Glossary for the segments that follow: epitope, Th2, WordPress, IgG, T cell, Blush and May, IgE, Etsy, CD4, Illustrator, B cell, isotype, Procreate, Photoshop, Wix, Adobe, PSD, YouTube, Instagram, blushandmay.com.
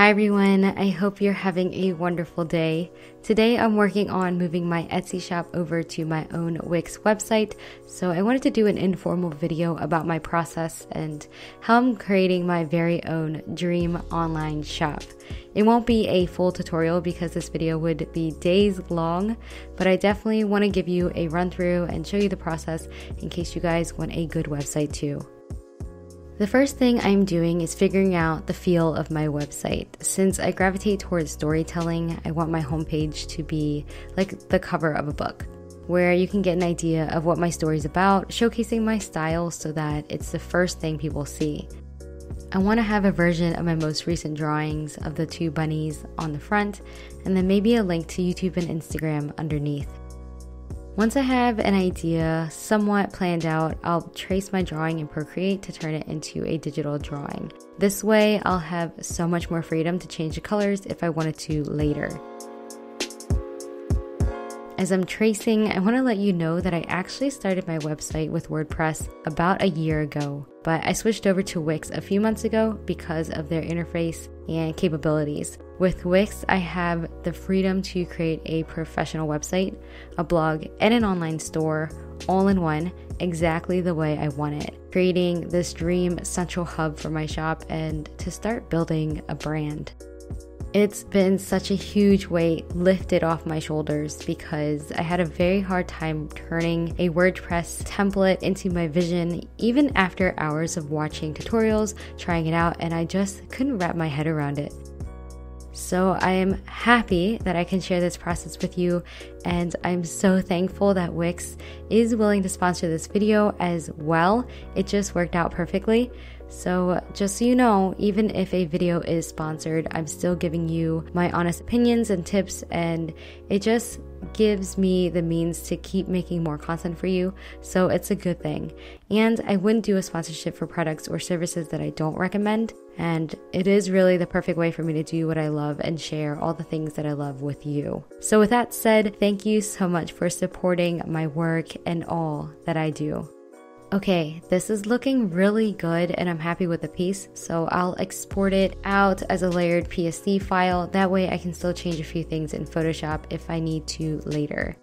Hi everyone, I hope you're having a wonderful day. Today I'm working on moving my Etsy shop over to my own Wix website, so I wanted to do an informal video about my process and how I'm creating my very own dream online shop. It won't be a full tutorial because this video would be days long, but I definitely want to give you a run through and show you the process in case you guys want a good website too. The first thing I'm doing is figuring out the feel of my website. Since I gravitate towards storytelling, I want my homepage to be like the cover of a book, where you can get an idea of what my story's about, showcasing my style so that it's the first thing people see. I want to have a version of my most recent drawings of the two bunnies on the front, and then maybe a link to YouTube and Instagram underneath. Once I have an idea somewhat planned out, I'll trace my drawing in Procreate to turn it into a digital drawing. This way, I'll have so much more freedom to change the colors if I wanted to later. As I'm tracing, I want to let you know that I actually started my website with WordPress about a year ago, but I switched over to Wix a few months ago because of their interface and capabilities. With Wix, I have the freedom to create a professional website, a blog, and an online store all in one, exactly the way I want it, creating this dream central hub for my shop and to start building a brand. It's been such a huge weight lifted off my shoulders because I had a very hard time turning a WordPress template into my vision, even after hours of watching tutorials, trying it out, and I just couldn't wrap my head around it. So I am happy that I can share this process with you, and I'm so thankful that Wix is willing to sponsor this video as well. It just worked out perfectly. So just so you know, even if a video is sponsored, I'm still giving you my honest opinions and tips, and it just gives me the means to keep making more content for you, so it's a good thing. And I wouldn't do a sponsorship for products or services that I don't recommend, and it is really the perfect way for me to do what I love and share all the things that I love with you. So with that said, thank you so much for supporting my work and all that I do. Okay, this is looking really good and I'm happy with the piece, so I'll export it out as a layered PSD file. That way I can still change a few things in Photoshop if I need to later.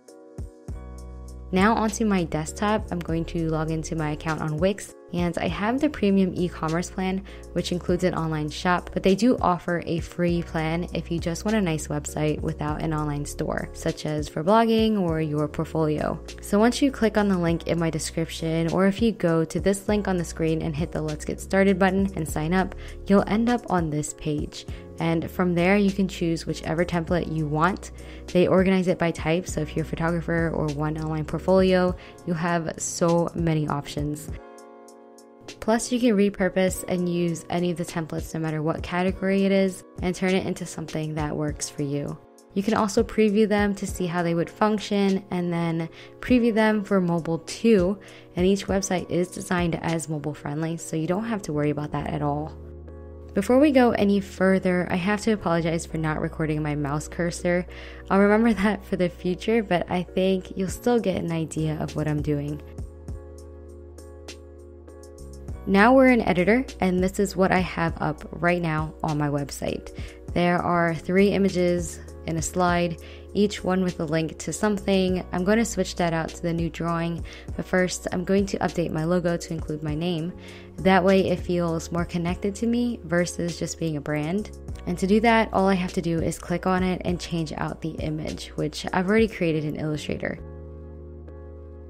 Now onto my desktop, I'm going to log into my account on Wix, and I have the premium e-commerce plan, which includes an online shop, but they do offer a free plan if you just want a nice website without an online store, such as for blogging or your portfolio. So once you click on the link in my description, or if you go to this link on the screen and hit the Let's Get Started button and sign up, you'll end up on this page. And from there, you can choose whichever template you want. They organize it by type, so if you're a photographer or one online portfolio, you have so many options. Plus, you can repurpose and use any of the templates no matter what category it is and turn it into something that works for you. You can also preview them to see how they would function and then preview them for mobile too. And each website is designed as mobile friendly, so you don't have to worry about that at all. Before we go any further, I have to apologize for not recording my mouse cursor. I'll remember that for the future, but I think you'll still get an idea of what I'm doing. Now we're in editor, and this is what I have up right now on my website. There are 3 images in a slide, each one with a link to something. I'm going to switch that out to the new drawing, but first I'm going to update my logo to include my name. That way it feels more connected to me versus just being a brand. And to do that, all I have to do is click on it and change out the image, which I've already created in Illustrator.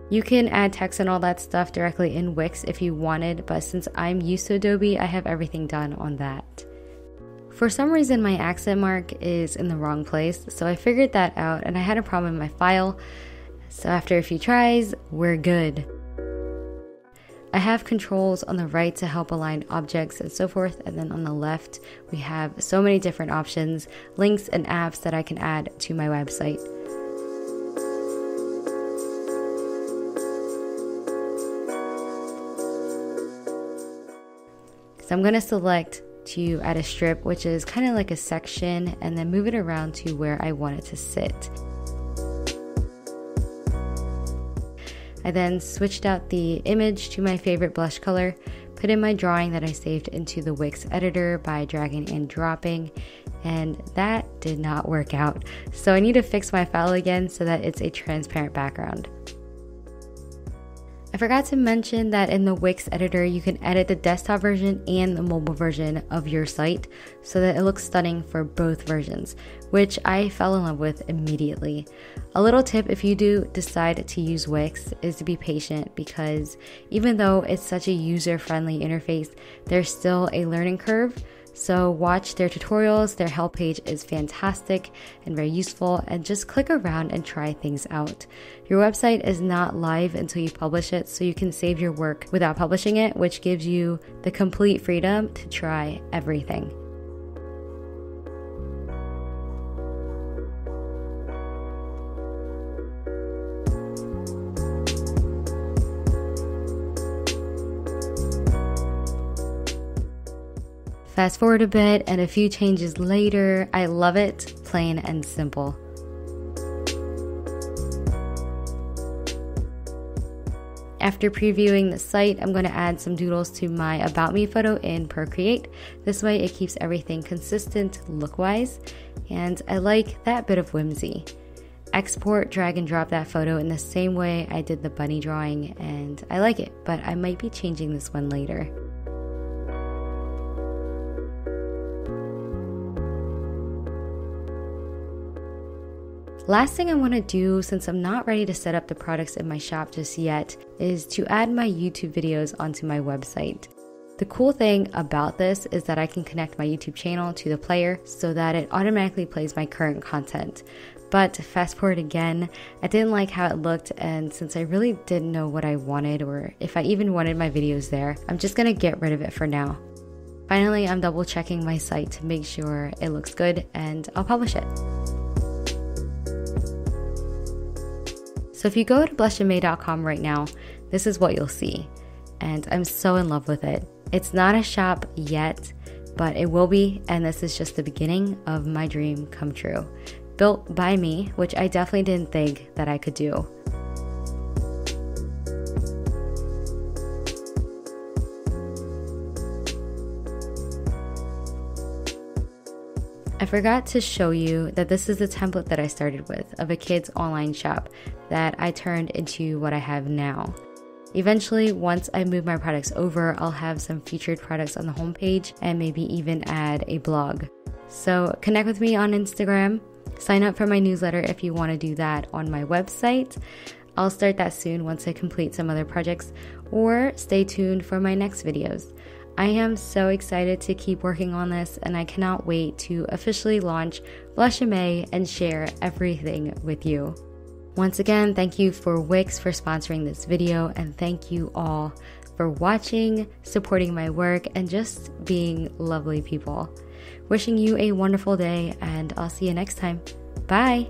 You can add text and all that stuff directly in Wix if you wanted, but since I'm used to Adobe, I have everything done on that. For some reason, my accent mark is in the wrong place, so I figured that out and I had a problem in my file. So after a few tries, we're good. I have controls on the right to help align objects and so forth, and then on the left, we have so many different options, links and apps that I can add to my website. So I'm going to select to add a strip, which is kind of like a section, and then move it around to where I want it to sit. I then switched out the image to my favorite blush color, put in my drawing that I saved into the Wix editor by dragging and dropping, and that did not work out. So I need to fix my file again so that it's a transparent background. I forgot to mention that in the Wix editor, you can edit the desktop version and the mobile version of your site so that it looks stunning for both versions, which I fell in love with immediately. A little tip if you do decide to use Wix is to be patient, because even though it's such a user-friendly interface, there's still a learning curve. So watch their tutorials, their help page is fantastic and very useful, and just click around and try things out. Your website is not live until you publish it, so you can save your work without publishing it, which gives you the complete freedom to try everything. Fast forward a bit and a few changes later, I love it, plain and simple. After previewing the site, I'm going to add some doodles to my About Me photo in Procreate. This way it keeps everything consistent look-wise, and I like that bit of whimsy. Export, drag and drop that photo in the same way I did the bunny drawing, and I like it, but I might be changing this one later. Last thing I want to do, since I'm not ready to set up the products in my shop just yet, is to add my YouTube videos onto my website. The cool thing about this is that I can connect my YouTube channel to the player so that it automatically plays my current content. But fast forward again, I didn't like how it looked, and since I really didn't know what I wanted or if I even wanted my videos there, I'm just going to get rid of it for now. Finally, I'm double checking my site to make sure it looks good, and I'll publish it. So if you go to blushandmay.com right now, this is what you'll see, and I'm so in love with it. It's not a shop yet, but it will be, and this is just the beginning of my dream come true. Built by me, which I definitely didn't think that I could do. I forgot to show you that this is the template that I started with of a kid's online shop that I turned into what I have now. Eventually, once I move my products over, I'll have some featured products on the homepage and maybe even add a blog. So connect with me on Instagram, sign up for my newsletter if you want to do that on my website. I'll start that soon once I complete some other projects, or stay tuned for my next videos. I am so excited to keep working on this, and I cannot wait to officially launch Blush and May and share everything with you. Once again, thank you for Wix for sponsoring this video, and thank you all for watching, supporting my work, and just being lovely people. Wishing you a wonderful day, and I'll see you next time. Bye!